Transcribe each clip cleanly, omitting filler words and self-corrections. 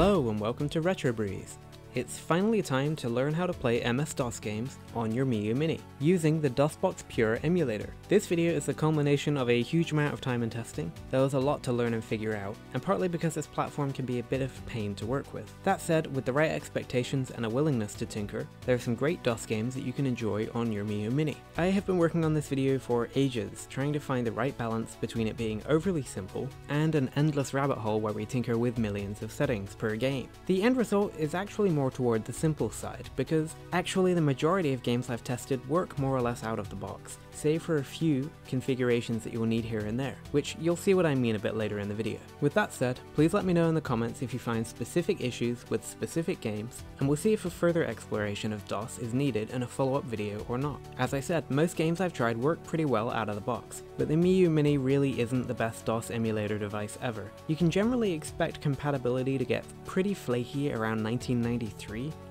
Hello and welcome to RetroBreeze. It's finally time to learn how to play MS-DOS games on your Miyoo Mini, using the DOSBox Pure emulator. This video is the culmination of a huge amount of time and testing. There was a lot to learn and figure out, and partly because this platform can be a bit of a pain to work with. That said, with the right expectations and a willingness to tinker, there are some great DOS games that you can enjoy on your Miyoo Mini. I have been working on this video for ages, trying to find the right balance between it being overly simple and an endless rabbit hole where we tinker with millions of settings per game. The end result is actually more toward the simple side, because actually the majority of games I've tested work more or less out of the box, save for a few configurations that you will need here and there, which you'll see what I mean a bit later in the video. With that said, please let me know in the comments if you find specific issues with specific games, and we'll see if a further exploration of DOS is needed in a follow-up video or not. As I said, most games I've tried work pretty well out of the box, but the Miyoo Mini really isn't the best DOS emulator device ever. You can generally expect compatibility to get pretty flaky around 1993.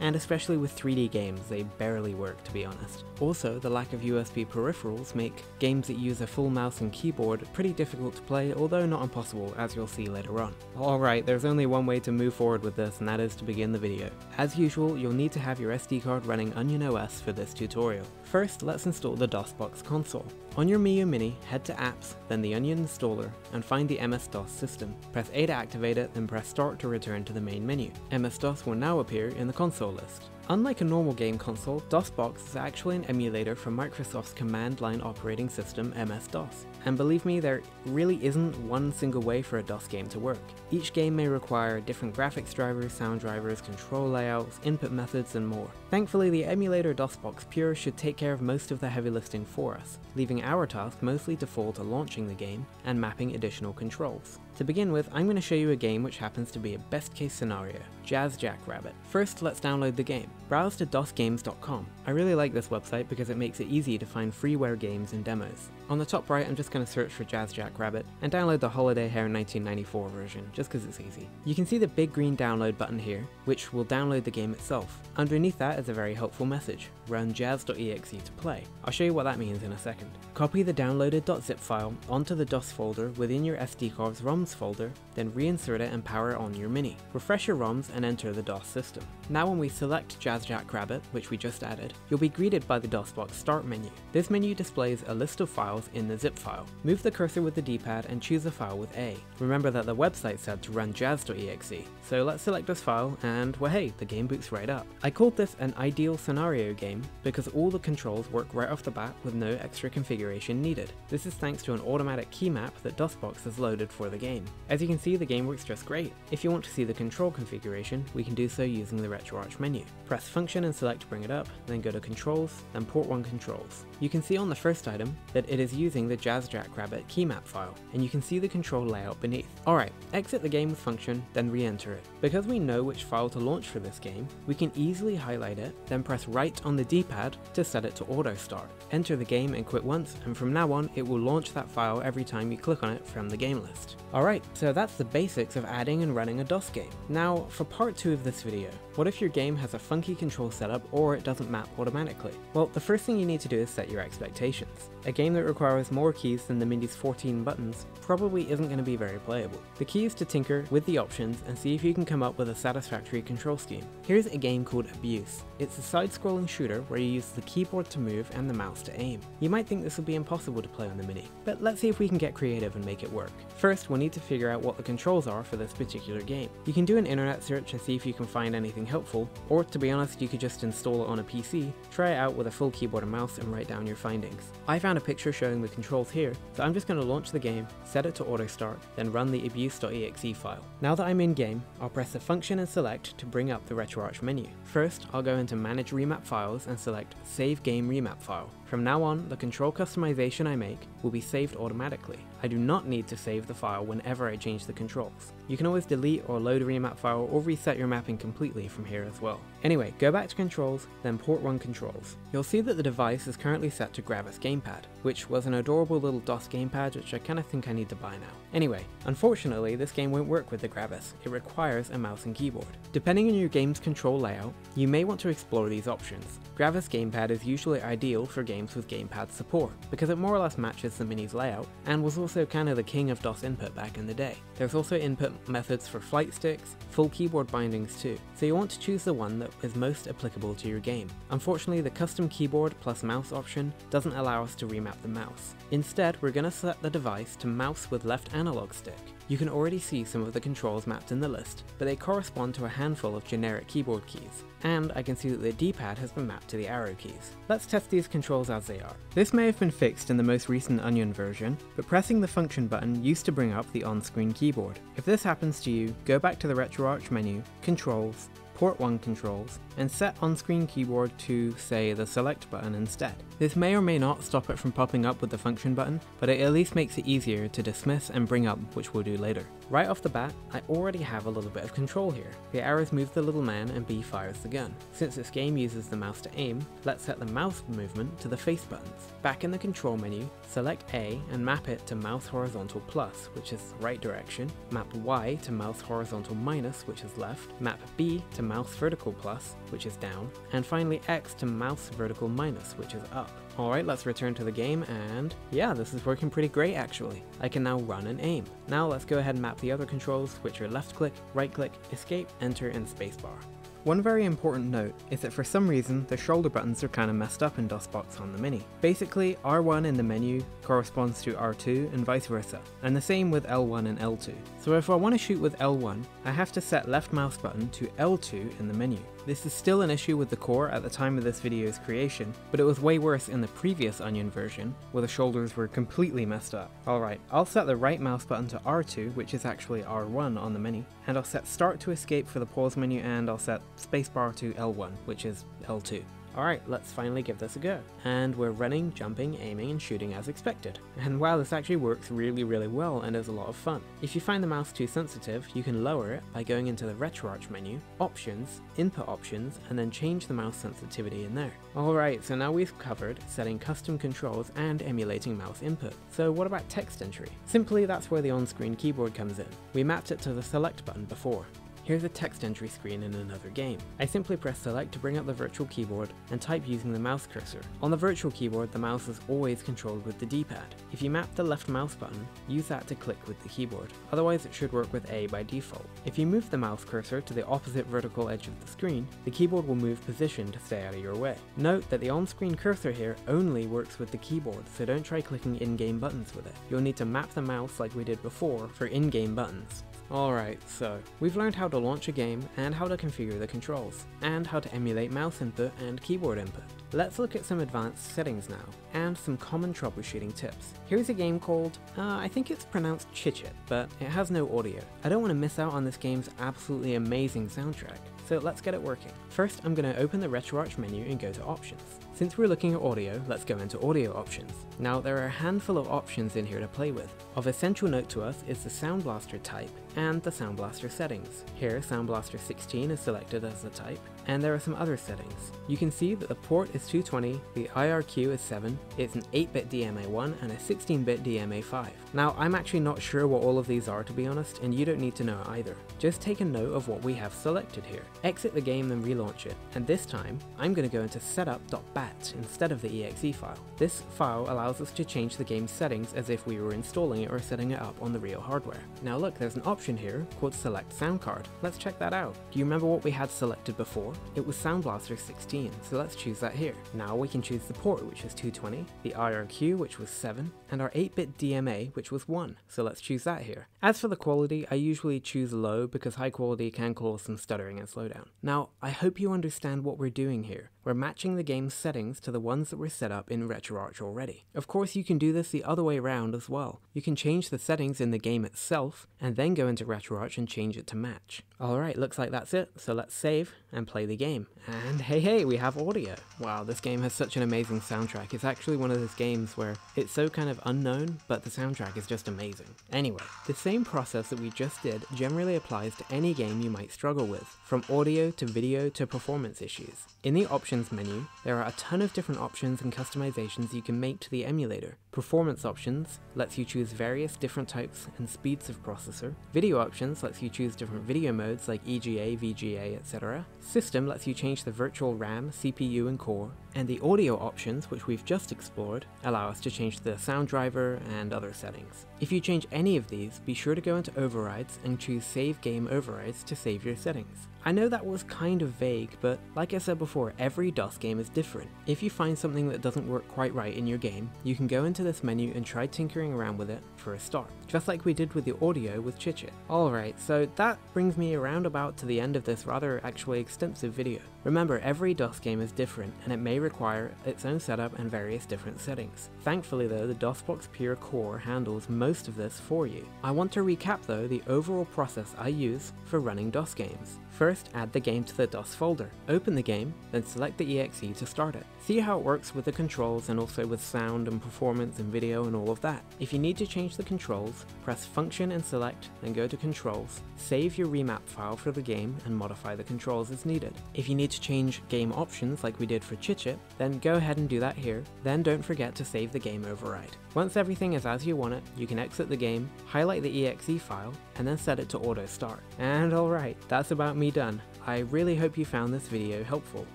And especially with 3D games, they barely work, to be honest. Also, the lack of USB peripherals make games that use a full mouse and keyboard pretty difficult to play, although not impossible, as you'll see later on. Alright, there's only one way to move forward with this, and that is to begin the video. As usual, you'll need to have your SD card running Onion OS for this tutorial. First, let's install the DOSBox console. On your Miyoo Mini, head to Apps, then the Onion installer, and find the MS-DOS system. Press A to activate it, then press Start to return to the main menu. MS-DOS will now appear in the console list. Unlike a normal game console, DOSBox is actually an emulator for Microsoft's command line operating system MS-DOS, and believe me, there really isn't one single way for a DOS game to work. Each game may require different graphics drivers, sound drivers, control layouts, input methods, and more. Thankfully, the emulator DOSBox Pure should take care of most of the heavy lifting for us, leaving our task mostly to fall to launching the game and mapping additional controls. To begin with, I'm going to show you a game which happens to be a best case scenario, Jazz Jackrabbit. First, let's download the game. Browse to dosgames.com. I really like this website because it makes it easy to find freeware games and demos. On the top right, I'm just going to search for Jazz Jackrabbit and download the Holiday Hare 1994 version, just because it's easy. You can see the big green download button here, which will download the game itself. Underneath that is a very helpful message, run jazz.exe to play. I'll show you what that means in a second. Copy the downloaded .zip file onto the DOS folder within your SD card's ROMs folder, then reinsert it and power it on your Mini. Refresh your ROMs and enter the DOS system. Now when we select Jazz Jackrabbit, which we just added, you'll be greeted by the DOSBox Start menu. This menu displays a list of files in the zip file. Move the cursor with the D-pad and choose a file with A. Remember that the website said to run jazz.exe, so let's select this file and, well hey, the game boots right up. I called this an ideal scenario game because all the controls work right off the bat with no extra configuration needed. This is thanks to an automatic key map that DOSBox has loaded for the game. As you can see, the game works just great. If you want to see the control configuration, we can do so using the RetroArch menu. Press Function and select to bring it up, then go to Controls, then Port 1 Controls. You can see on the first item that it is using the Jazz Jackrabbit keymap file, and you can see the control layout beneath. Alright, exit the game with Function, then re-enter it. Because we know which file to launch for this game, we can easily highlight it, then press right on the D-pad to set it to auto start. Enter the game and quit once, and from now on it will launch that file every time you click on it from the game list. Alright, so that's the basics of adding and running a DOS game. Now, for part 2 of this video, what if your game has a funky control setup or it doesn't map automatically? Well, the first thing you need to do is set your expectations. A game that requires more keys than the Mini's 14 buttons probably isn't going to be very playable. The key is to tinker with the options and see if you can come up with a satisfactory control scheme. Here's a game called Abuse. It's a side-scrolling shooter where you use the keyboard to move and the mouse to aim. You might think this would be impossible to play on the Mini, but let's see if we can get creative and make it work. First, we'll need to figure out what the controls are for this particular game. You can do an internet search and see if you can find anything helpful, or to be honest, you could just install it on a PC, try it out with a full keyboard and mouse, and write down your findings. I found a picture showing the controls here, so I'm just going to launch the game, set it to auto start, then run the abuse.exe file. Now that I'm in game, I'll press the function and select to bring up the RetroArch menu. First, I'll go into Manage Remap Files and select Save Game Remap File. From now on, the control customization I make will be saved automatically. I do not need to save the file whenever I change the controls. You can always delete or load a remap file or reset your mapping completely from here as well. Anyway, go back to Controls, then Port 1 Controls. You'll see that the device is currently set to Gravis Gamepad, which was an adorable little DOS gamepad which I kinda think I need to buy now. Anyway, unfortunately this game won't work with the Gravis, it requires a mouse and keyboard. Depending on your game's control layout, you may want to explore these options. Gravis Gamepad is usually ideal for games games with gamepad support, because it more or less matches the Mini's layout, and was also kind of the king of DOS input back in the day. There's also input methods for flight sticks, full keyboard bindings too, so you want to choose the one that is most applicable to your game. Unfortunately, the custom keyboard plus mouse option doesn't allow us to remap the mouse. Instead, we're going to set the device to mouse with left analog stick. You can already see some of the controls mapped in the list, but they correspond to a handful of generic keyboard keys, and I can see that the D-pad has been mapped to the arrow keys. Let's test these controls as they are. This may have been fixed in the most recent Onion version, but pressing the function button used to bring up the on-screen keyboard. If this happens to you, go back to the RetroArch menu, Controls, Port 1 controls, and set on-screen keyboard to, say, the select button instead. This may or may not stop it from popping up with the function button, but it at least makes it easier to dismiss and bring up, which we'll do later. Right off the bat, I already have a little bit of control here. The arrows move the little man and B fires the gun. Since this game uses the mouse to aim, let's set the mouse movement to the face buttons. Back in the control menu, select A and map it to mouse horizontal plus, which is the right direction, map Y to mouse horizontal minus, which is left, map B to mouse vertical plus, which is down, and finally X to mouse vertical minus, which is up. Alright, let's return to the game, and yeah, this is working pretty great actually. I can now run and aim. Now let's go ahead and map the other controls, which are left click, right click, escape, enter, and spacebar. One very important note is that for some reason the shoulder buttons are kind of messed up in DOSBox on the Mini. Basically, R1 in the menu corresponds to R2 and vice versa, and the same with L1 and L2. So if I want to shoot with L1, I have to set left mouse button to L2 in the menu. This is still an issue with the core at the time of this video's creation, but it was way worse in the previous Onion version, where the shoulders were completely messed up. Alright, I'll set the right mouse button to R2, which is actually R1 on the Mini, and I'll set start to escape for the pause menu, and I'll set spacebar to L1, which is L2. Alright, let's finally give this a go. And we're running, jumping, aiming, and shooting as expected. And wow, this actually works really, really well and is a lot of fun. If you find the mouse too sensitive, you can lower it by going into the RetroArch menu, Options, Input Options, and then change the mouse sensitivity in there. Alright, so now we've covered setting custom controls and emulating mouse input. So what about text entry? Simply, that's where the on-screen keyboard comes in. We mapped it to the select button before. Here's a text entry screen in another game. I simply press select to bring up the virtual keyboard and type using the mouse cursor. On the virtual keyboard, the mouse is always controlled with the D-pad. If you map the left mouse button, use that to click with the keyboard, otherwise it should work with A by default. If you move the mouse cursor to the opposite vertical edge of the screen, the keyboard will move position to stay out of your way. Note that the on-screen cursor here only works with the keyboard, so don't try clicking in-game buttons with it. You'll need to map the mouse like we did before for in-game buttons. Alright, so we've learned how to launch a game and how to configure the controls, and how to emulate mouse input and keyboard input. Let's look at some advanced settings now, and some common troubleshooting tips. Here's a game called, I think it's pronounced Chichit, but it has no audio. I don't want to miss out on this game's absolutely amazing soundtrack, so let's get it working. First, I'm going to open the RetroArch menu and go to Options. Since we're looking at audio, let's go into audio options. Now there are a handful of options in here to play with. Of essential note to us is the Sound Blaster type and the Sound Blaster settings. Here Sound Blaster 16 is selected as the type, and there are some other settings. You can see that the port is 220, the IRQ is 7, it's an 8-bit DMA1 and a 16-bit DMA5. Now I'm actually not sure what all of these are to be honest, and you don't need to know either. Just take a note of what we have selected here. Exit the game and relaunch it, and this time I'm going to go into setup.bat instead of the exe file. This file allows us to change the game's settings as if we were installing it or setting it up on the real hardware. Now look, there's an option here called Select Sound Card. Let's check that out. Do you remember what we had selected before? It was Sound Blaster 16, so let's choose that here. Now we can choose the port, which is 220, the IRQ, which was 7, and our 8-bit DMA, which was 1, so let's choose that here. As for the quality, I usually choose low because high quality can cause some stuttering and slowdown. Now, I hope you understand what we're doing here. We're matching the game's settings to the ones that were set up in RetroArch already. Of course, you can do this the other way around as well. You can change the settings in the game itself, and then go into RetroArch and change it to match. Alright, looks like that's it, so let's save and play the game. And hey, we have audio! Wow, this game has such an amazing soundtrack. It's actually one of those games where it's so kind of unknown, but the soundtrack is just amazing. Anyway, the same process that we just did generally applies to any game you might struggle with, from audio to video to performance issues. In the options menu, there are a ton of different options and customizations you can make to the emulator. Performance options lets you choose various different types and speeds of processor. Video options lets you choose different video modes like EGA, VGA, etc. System lets you change the virtual RAM, CPU, and core. and the audio options which we've just explored allow us to change the sound driver and other settings. If you change any of these, be sure to go into Overrides and choose Save Game Overrides to save your settings. I know that was kind of vague, but like I said before, every DOS game is different. If you find something that doesn't work quite right in your game, you can go into this menu and try tinkering around with it for a start, just like we did with the audio with Chichit. Alright, so that brings me around about to the end of this rather actually extensive video. Remember, every DOS game is different, and it may require its own setup and various different settings. Thankfully though, the DOSBox Pure core handles most of this for you. I want to recap though the overall process I use for running DOS games. First, add the game to the DOS folder. Open the game, then select the EXE to start it. See how it works with the controls and also with sound and performance and video and all of that. If you need to change the controls, press Function and Select, then go to Controls, save your remap file for the game and modify the controls as needed. If you need to change game options like we did for Chichit, then go ahead and do that here, then don't forget to save the game override. Once everything is as you want it, you can exit the game, highlight the EXE file, and then set it to auto start. And alright, that's about me done. I really hope you found this video helpful.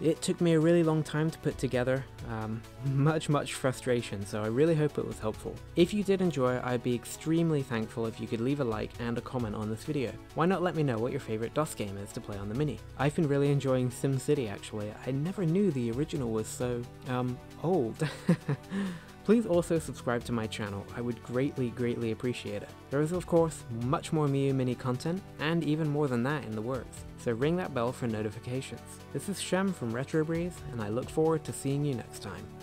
It took me a really long time to put together, much frustration, so I really hope it was helpful. If you did enjoy, I'd be extremely thankful if you could leave a like and a comment on this video. Why not let me know what your favorite DOS game is to play on the Mini? I've been really enjoying SimCity actually. I never knew the original was so, old. Please also subscribe to my channel, I would greatly appreciate it. There is of course much more Miyoo Mini content, and even more than that in the works, so ring that bell for notifications. This is Shem from RetroBreeze, and I look forward to seeing you next time.